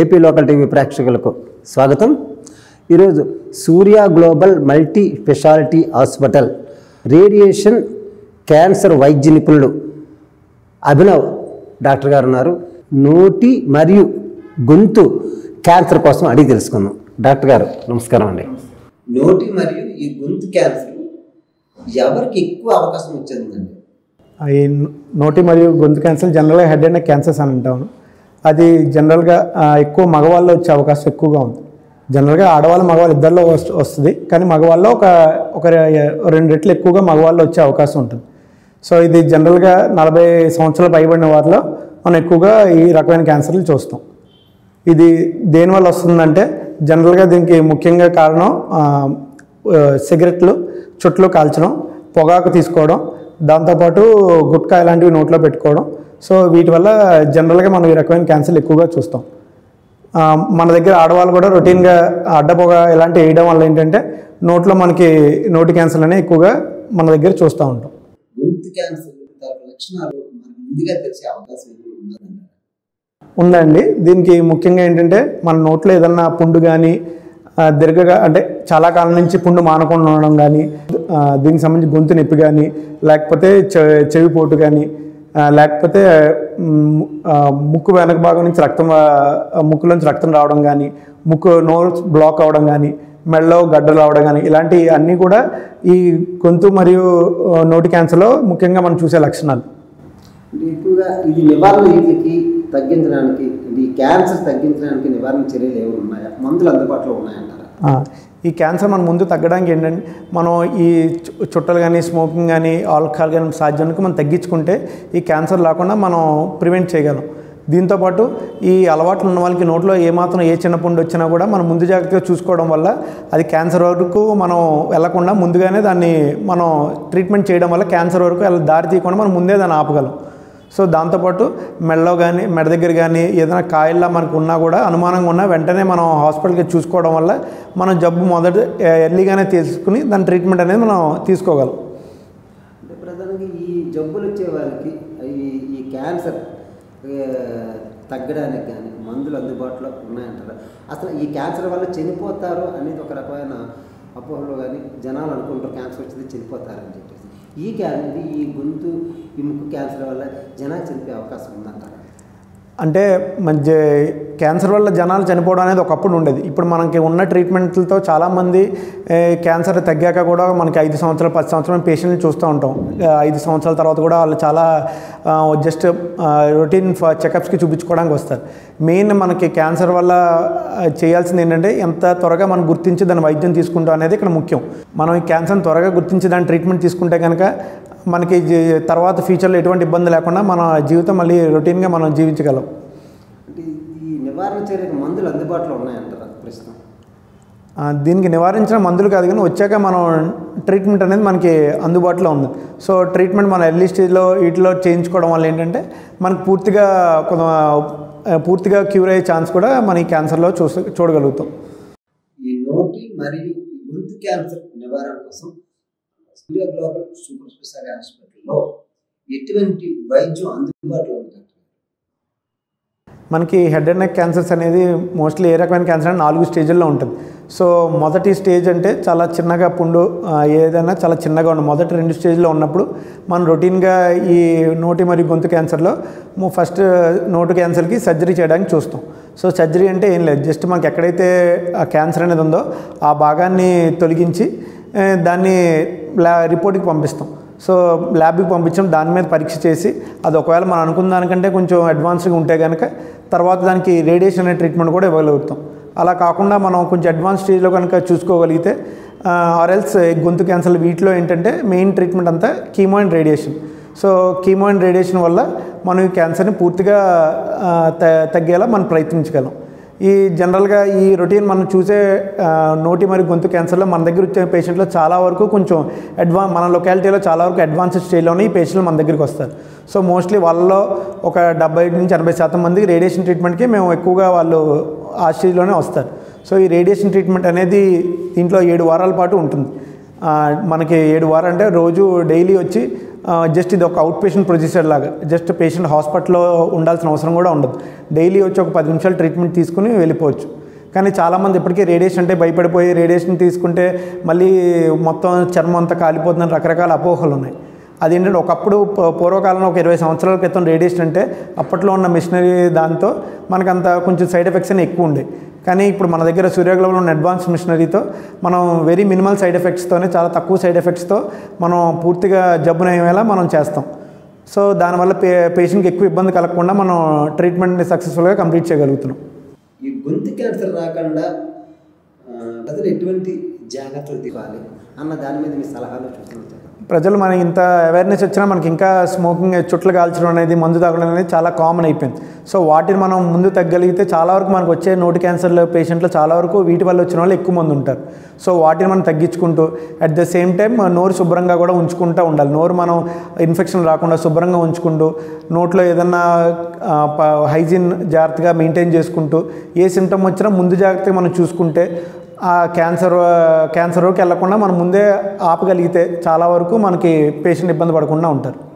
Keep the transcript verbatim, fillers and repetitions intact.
AP local TV ప్రేక్షకులకు స్వాగతం। ఈరోజు Surya global multi speciality hospital radiation cancer వైద్య నిపుణులు అభినవ్ డాక్టర్ గారు ఉన్నారు। నోటి మరియు గొంతు క్యాన్సర్ కోసం అడిగి తెలుసుకుందాం। డాక్టర్ గారు నమస్కారం అండి। నోటి మరియు ఈ గొంతు క్యాన్సర్ ఎవరికి ఎక్కువ అవకాశం వచ్చిందండి? ఈ నోటి మరియు గొంతు క్యాన్సర్ జనరల్గా హెడ్ అండ్ నెక్ క్యాన్సర్స్ అని అంటాము। అది జనరల్గా ఎక్కువ మగవాళ్ళు వచ్చే అవకాశం ఎక్కువగా ఉంది। జనరల్గా ఆడవాళ్ళు మగవాళ్ళు ఇద్దరిలో వస్తుంది, కానీ మగవాళ్ళు ఒక ఒక రెండు రెట్లు ఎక్కువగా మగవాళ్ళు వచ్చే అవకాశం ఉంటుంది। సో ఇది జనరల్గా నలభై సంవత్సరాలు పైబడిన వారిలో మనం ఎక్కువగా ఈ రకమైన క్యాన్సర్లు చూస్తాం। ఇది దేనివల్ల వస్తుందంటే జనరల్గా దీనికి ముఖ్యంగా కారణం సిగరెట్లు, చుట్టలు కాల్చడం, పొగాకు తీసుకోవడం, దాంతోపాటు గుట్కా ఇలాంటివి నోట్లో పెట్టుకోవడం। సో వీటి వల్ల జనరల్గా మనం ఈ రకమైన క్యాన్సర్లు ఎక్కువగా చూస్తాం। మన దగ్గర ఆడవాళ్ళు కూడా రొటీన్గా అడ్డపోగా ఇలాంటివి వేయడం వల్ల ఏంటంటే నోట్లో మనకి నోటి క్యాన్సర్ అనేవి ఎక్కువగా మన దగ్గర చూస్తూ ఉంటాం। ఉందండి, దీనికి ముఖ్యంగా ఏంటంటే మన నోట్లో ఏదన్నా పుండు కానీ దీర్ఘగా అంటే చాలా కాలం నుంచి పుండు మానకుండా ఉండడం కానీ, దీనికి సంబంధించి గొంతు నొప్పి కానీ, లేకపోతే చెవి పోటు కానీ, లేకపోతే ముక్కు వెనక భాగం నుంచి రక్తం ముక్కులోంచి రక్తం రావడం కానీ, ముక్కు నోరు బ్లాక్ అవ్వడం కానీ, మెడలో గడ్డలు రావడం కానీ, ఇలాంటి అన్నీ కూడా ఈ గొంతు మరియు నోటి క్యాన్సర్లో ముఖ్యంగా మనం చూసే లక్షణాలు। ఎక్కువగా ఇది నివారణ వీటికి తగ్గించడానికి ఈ క్యాన్సర్ తగ్గించడానికి నివారణ చర్యలు ఏమి ఉన్నాయా? మందులు అందుబాటులో ఉన్నాయంటారా? ఈ క్యాన్సర్ మన ముందు తగ్గడానికి ఏంటంటే మనం ఈ చుట్టలు కానీ, స్మోకింగ్ కానీ, ఆల్కహాల్ కానీ సాధ్యానికి మనం తగ్గించుకుంటే ఈ క్యాన్సర్ లేకుండా మనం ప్రివెంట్ చేయగలం। దీంతోపాటు ఈ అలవాట్లు ఉన్న వాళ్ళకి నోట్లో ఏమాత్రం ఏ చిన్న పుండు వచ్చినా కూడా మనం ముందు జాగ్రత్తగా చూసుకోవడం వల్ల అది క్యాన్సర్ వరకు మనం వెళ్లకుండా ముందుగానే దాన్ని మనం ట్రీట్మెంట్ చేయడం వల్ల క్యాన్సర్ వరకు అలా దారి తీయకుండా మనం ముందే దాన్ని ఆపగలం। సో దాంతోపాటు మెడలో కానీ, మెడ దగ్గర కానీ ఏదైనా కాయల్లా మనకు ఉన్నా కూడా అనుమానంగా ఉన్నా వెంటనే మనం హాస్పిటల్కి చూసుకోవడం వల్ల మనం జబ్బు మొదట ఎర్లీగానే తీసుకుని దాని ట్రీట్మెంట్ అనేది మనం తీసుకోగలం। ప్రధానంగా ఈ జబ్బులు వచ్చే వాళ్ళకి ఈ క్యాన్సర్ తగ్గడానికి కానీ మందులు అందుబాటులో ఉన్నాయంటారు। అసలు ఈ క్యాన్సర్ వల్ల చనిపోతారు అనేది ఒక రకమైన అపోహలు కానీ జనాలు అనుకుంటారు, క్యాన్సర్ వచ్చింది చనిపోతారని చెప్పేసి। ఈ క్యాన్సర్ ఈ గొంతు ఈ ముక్కు క్యాన్సర్ వల్ల జనాలు చనిపోయే అవకాశం ఉందంటారు? అంటే మధ్య క్యాన్సర్ వల్ల జనాలు చనిపోవడం అనేది ఒకప్పుడు ఉండేది, ఇప్పుడు మనకి ఉన్న ట్రీట్మెంట్లతో చాలామంది క్యాన్సర్ తగ్గాక కూడా మనకి ఐదు సంవత్సరాలు పది సంవత్సరాలు పేషెంట్లు చూస్తూ ఉంటాం। ఐదు సంవత్సరాల తర్వాత కూడా వాళ్ళు చాలా జస్ట్ రొటీన్ చెకప్స్కి చూపించుకోవడానికి వస్తారు। మెయిన్ మనకి క్యాన్సర్ వల్ల చేయాల్సింది ఏంటంటే ఎంత త్వరగా మనం గుర్తించి దాని వైద్యం తీసుకుంటాం అనేది ఇక్కడ ముఖ్యం। మనం ఈ క్యాన్సర్ని త్వరగా గుర్తించి దాని ట్రీట్మెంట్ తీసుకుంటే కనుక మనకి తర్వాత ఫ్యూచర్లో ఎటువంటి ఇబ్బంది లేకుండా మన జీవితం మళ్ళీ రొటీన్గా మనం జీవించగలం। నివారణ చర్యలకు మందులు అందుబాటులో ఉన్నాయంటారా? ప్రశ్న దీనికి నివారించిన మందులు కాదు, కానీ వచ్చాక మనం ట్రీట్మెంట్ అనేది మనకి అందుబాటులో ఉంది। సో ట్రీట్మెంట్ మనం ఎర్లీ స్టేజ్లో వీటిలో చేయించుకోవడం వల్ల ఏంటంటే మనకు పూర్తిగా కొంత పూర్తిగా క్యూర్ అయ్యే ఛాన్స్ కూడా మన ఈ క్యాన్సర్లో చూసు చూడగలుగుతాం। ఈ నోటి మరియు గొంతు క్యాన్సర్ నివారణ కోసం సూర్య గ్లోబల్ సూపర్ స్పెషాలిటీ హాస్పిటల్లో ఎటువంటి వైద్యం అందుబాటులో ఉంటుంది? మనకి హెడ్ అండ్ నెక్ క్యాన్సర్స్ అనేది మోస్ట్లీ ఏ రకమైన క్యాన్సర్ అంటే నాలుగు స్టేజ్ల్లో ఉంటుంది। సో మొదటి స్టేజ్ అంటే చాలా చిన్నగా పుండు ఏదైనా చాలా చిన్నగా ఉండు, మొదటి రెండు స్టేజ్లో ఉన్నప్పుడు మనం రొటీన్గా ఈ నోటి మరియు గొంతు క్యాన్సర్లో ఫస్ట్ నోటు క్యాన్సర్కి సర్జరీ చేయడానికి చూస్తాం। సో సర్జరీ అంటే ఏం లేదు, జస్ట్ మనకి ఎక్కడైతే ఆ క్యాన్సర్ అనేది ఉందో ఆ భాగాన్ని తొలగించి దాన్ని ల్యా రిపోర్ట్కి పంపిస్తాం। సో ల్యాబ్కి పంపించడం, దాని మీద పరీక్ష చేసి అది ఒకవేళ మనం అనుకున్న దానికంటే కొంచెం అడ్వాన్స్గా ఉంటే కనుక తర్వాత దానికి రేడియేషన్ అనే ట్రీట్మెంట్ కూడా ఇవ్వగలుగుతాం। అలా కాకుండా మనం కొంచెం అడ్వాన్స్ స్టేజ్లో కనుక చూసుకోగలిగితే ఆర్ఎల్స్ గొంతు క్యాన్సర్ వీటిలో ఏంటంటే మెయిన్ ట్రీట్మెంట్ అంతా chemo and radiation. So chemo and radiation వల్ల మనం ఈ క్యాన్సర్ని పూర్తిగా త తగ్గేలా మనం ప్రయత్నించగలం। ఈ జనరల్గా ఈ రొటీన్ మనం చూసే నోటి మరియు గొంతు క్యాన్సర్లో మన దగ్గర వచ్చే పేషెంట్లో చాలా వరకు కొంచెం అడ్వా మన లొకాలిటీలో చాలా వరకు అడ్వాన్స్డ్ స్టేజ్లోనే ఈ పేషెంట్లు మన దగ్గరికి వస్తారు। సో మోస్ట్లీ వాళ్ళలో ఒక డెబ్బై నుంచి ఎనభై శాతం మందికి రేడియేషన్ ట్రీట్మెంట్కి మేము ఎక్కువగా వాళ్ళు ఆ స్టేజ్లోనే వస్తారు। సో ఈ రేడియేషన్ ట్రీట్మెంట్ అనేది దీంట్లో ఏడు వారాల పాటు ఉంటుంది। మనకి ఏడు వారాలు అంటే రోజు డైలీ వచ్చి जस्ट इध आउट पेशेंट प्रोसीजर लागा जस्ट पेशेंट हॉस्पिटल ఉండాల్సిన అవసరం కూడా ఉండదు డైలీ వచ్చి ఒక పది నిమిషాలు ట్రీట్మెంట్ తీసుకొని వెళ్ళిపోవచ్చు కానీ చాలా మంది ఇప్పటికే రేడియేషన్ అంటే భయపడిపోయి రేడియేషన్ తీసుకుంటే మళ్ళీ మొత్తం చర్మం అంతా కాలిపోతుందని రకరకాల అపోహలు ఉన్నాయి అదేంటంటే ఒకప్పుడు పూర్వకాలంలో ఒక ఇరవై సంవత్సరాల క్రితం రేడియేషన్ అంటే అప్పట్లో ఉన్న మిషనరీ దాంతో మనకంత కొంచెం సైడ్ ఎఫెక్ట్స్ అనే ఎక్కువ ఉండే కానీ ఇప్పుడు మన దగ్గర సూర్య గ్లోబల్ ఉన్న అడ్వాన్స్ మిషనరీతో మనం వెరీ మినిమల్ సైడ్ ఎఫెక్ట్స్ తోనే చాలా తక్కువ సైడ్ ఎఫెక్ట్స్ తో మనం పూర్తిగా జబ్బు నయమేలా మనం చేస్తాం సో దాని వల్ల పేషెంట్ కి ఎక్కువ ఇబ్బంది కలగకుండా మనం ట్రీట్మెంట్ ని సక్సెస్ఫుల్ గా కంప్లీట్ చేయగలుగుతాం ఈ గొంతు క్యాన్సర్ రాకుండా అసలు ఎటువంటి జాగ్రత్తలు తీసుకోవాలి అన్న దాని మీద మీ సలహాలు చూస్తున్నాం ప్రజలు మనకి ఇంత అవేర్నెస్ వచ్చినా మనకి ఇంకా స్మోకింగ్ చుట్లు కాల్చడం అనేది మందు తాగడం అనేది చాలా కామన్ అయిపోయింది సో వాటిని మనం ముందు తగ్గలిగితే చాలా వరకు మనకు వచ్చే నోటి క్యాన్సర్ల పేషెంట్లు చాలా వరకు వీటి వల్ల వచ్చిన వాళ్ళు ఎక్కువ మంది ఉంటారు సో వాటిని మనం తగ్గించుకుంటూ అట్ ద సేమ్ టైం నోరు శుభ్రంగా కూడా ఉంచుకుంటూ ఉండాలి నోరు మనం ఇన్ఫెక్షన్ రాకుండా శుభ్రంగా ఉంచుకుంటూ నోట్లో ఏదన్నా హైజీన్ జాగ్రత్తగా మెయింటైన్ చేసుకుంటూ ఏ సిమ్టమ్ వచ్చినా ముందు జాగ్రత్తగా మనం చూసుకుంటే ఆ క్యాన్సర్ క్యాన్సర్కి వెళ్ళకుండా మనం ముందే ఆపగలిగితే చాలా వరకు మనకి పేషెంట్ ఇబ్బంది పడకుండా ఉంటారు